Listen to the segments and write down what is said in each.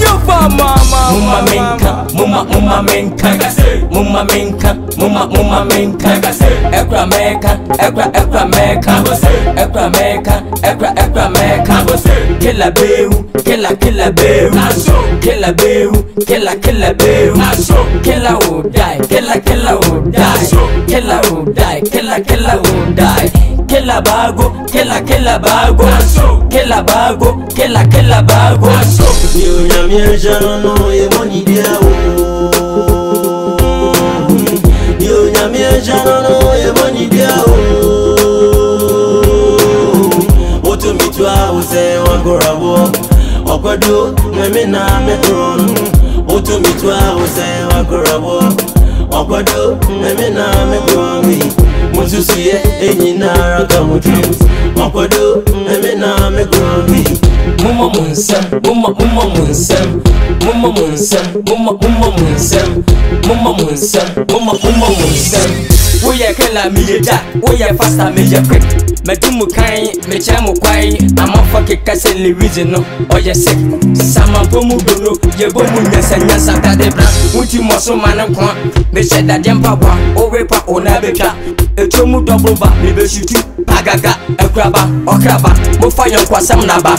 your mama, mama, menka, mama, mama, menka, mama, menka, mama, mama, menka, ekra meka, ekra, ekra meka, ekra meka, ekra, ekra meka, killa beu, killa, killa beu, killa beu, killa, killa beu, killa who die, killa, killa who die, killa who die, killa, killa who die. Killa bago, killa killa bago, killa bago, killa killa bago. You na mieja no emoni diao. You na mieja no emoni diao. Otumitwa use wagorawo, okwado nemina metron. Otumitwa use wagorawo, okwado nemina metron. Musu siye enyinara kamutu Makwado emena mekroni Muma munsem, muma muma munsem Muma munsem, muma muma munsem Muma munsem, muma muma munsem Uye kela miye da, uye fasta miye quick Medumu kain, mechemu kwain Amafa kekase ni wizino, oye sick Sama bomu doro, ye bomu nyese nyasa Tade blan, uti moso manan kwa Meche da jempa wa, owe pa onabeka Echomu doboba, mibeshutu, pagaga, ekraba, okraba Mufa yon kwa samnaba,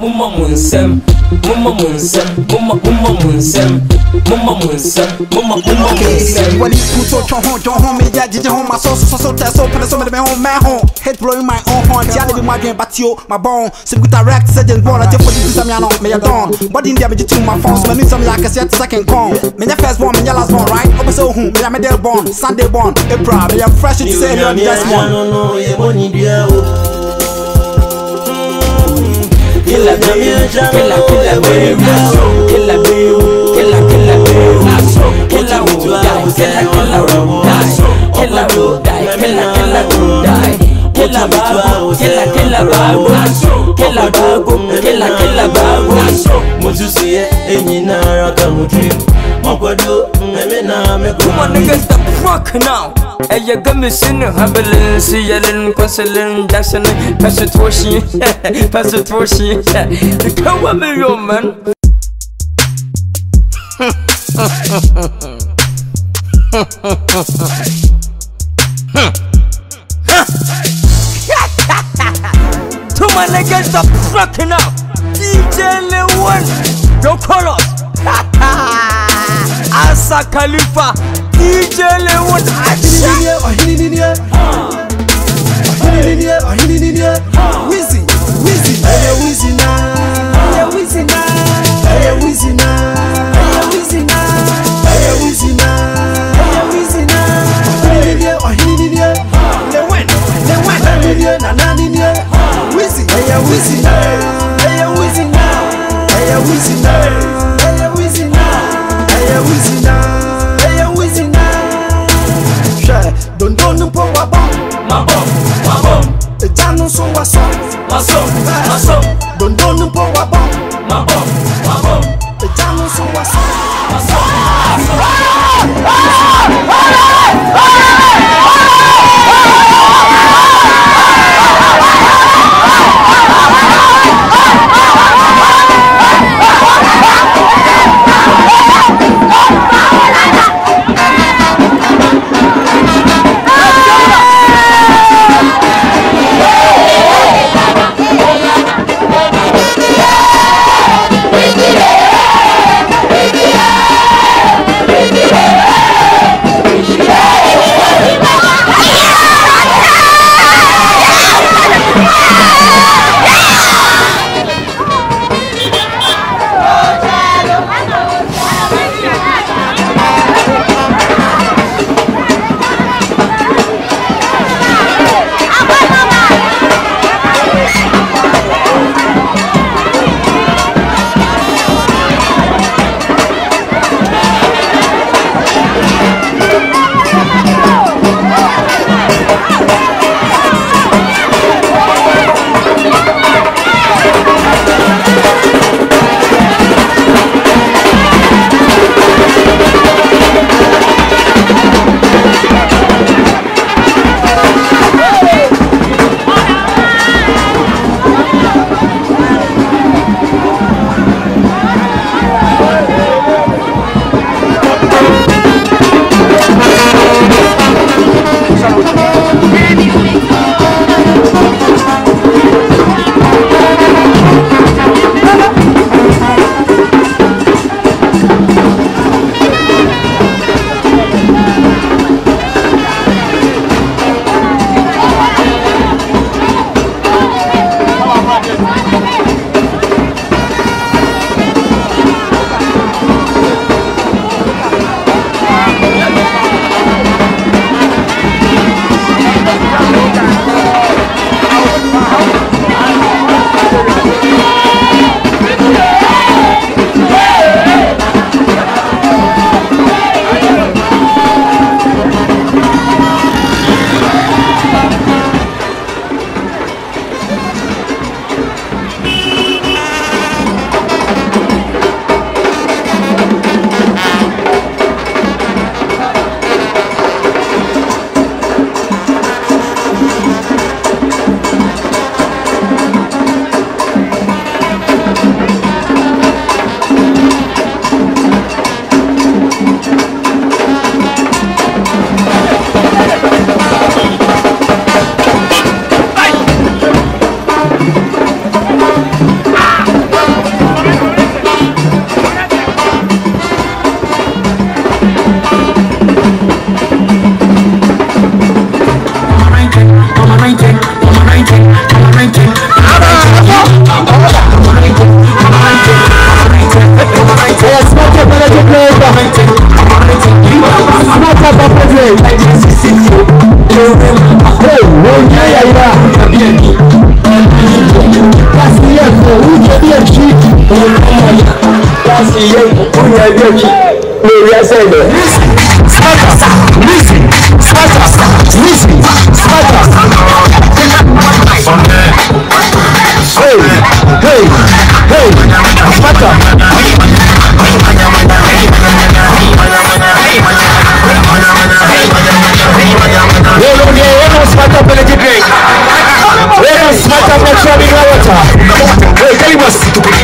Mumma munsem, mumma munsem, mumma mumma munsem, mumma munsem, mumma mumma munsem. Wali puto chonhon, chonhon, me ya jiji hon, my sauce, sauce, sauce, sauce, sauce, sauce, sauce, sauce, my hon, head blowing my own horn. Dia living my dream, but yo, my bone. Sim kuta rack, sergeant ball, I just put this me on, me ya don. Body in there, me just tune my phones, me new some like a set second con. Me ya first born, me ya last born, right? Open so hum, me ya middle born, Sunday born, April, me ya fresh, it's say me just born. Killa beu, killa killa beu, killa beu, killa killa beu, killa who die, killa killa who die, killa who die, killa killa who die, killa bago, killa killa bago, killa bago, killa killa bago. Mutusiye enyinara kamutu, makwado emena meko. Kuma niggas the fuck now. Aya gamisin habilin siyalin konsilin daksin pasutwoshi pasutwoshi kawa meyo man to my niggas stop fucking up DJ Level yo colors Asa Khalifa DJ Level Wizzy,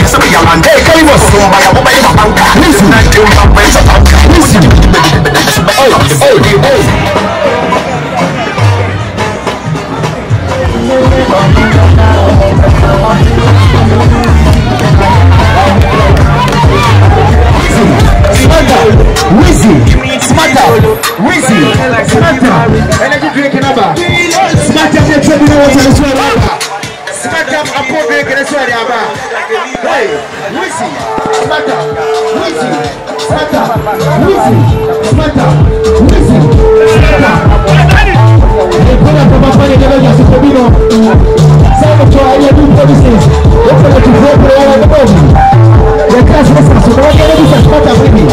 Some of you are here doing policies. Don't forget to vote for all of the Nimekaa shule sana somo moja leo tutapata vipi?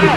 Killa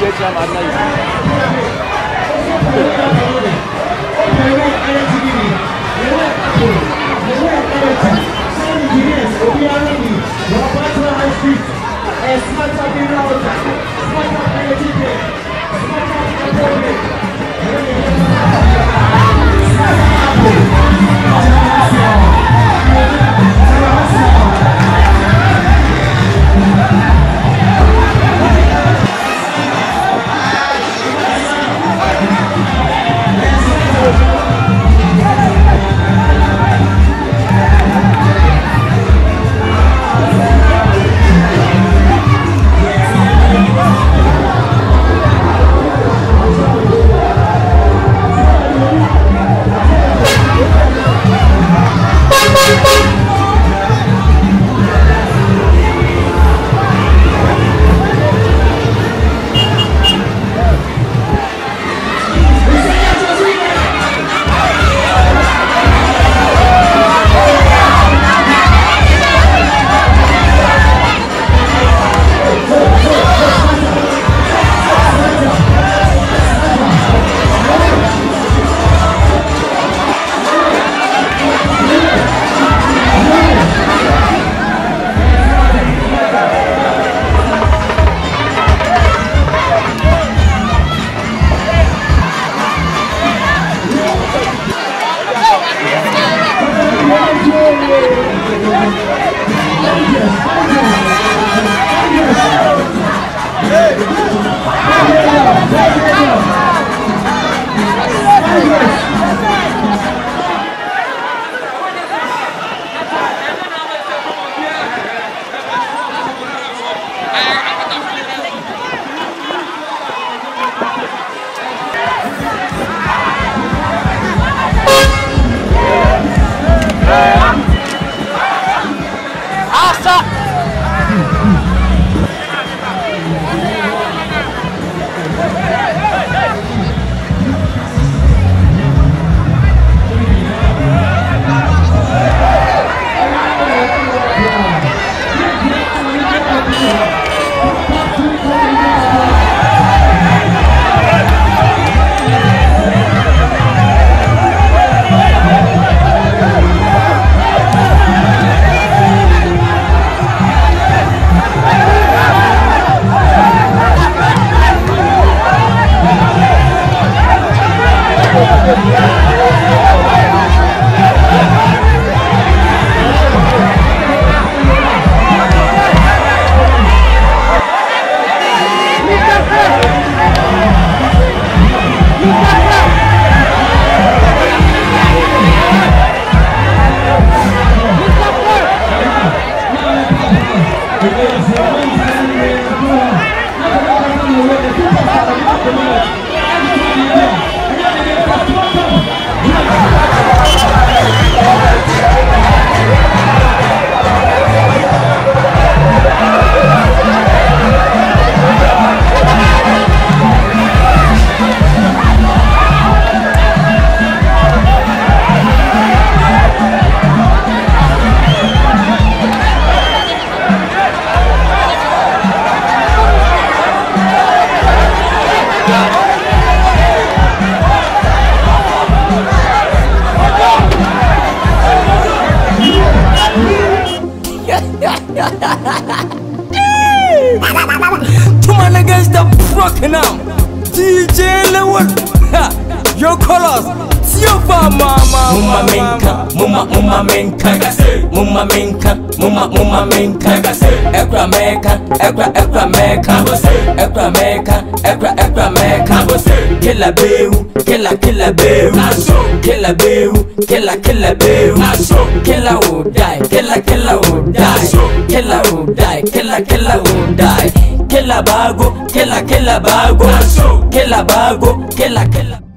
bago, killa bago, killa bago, killa.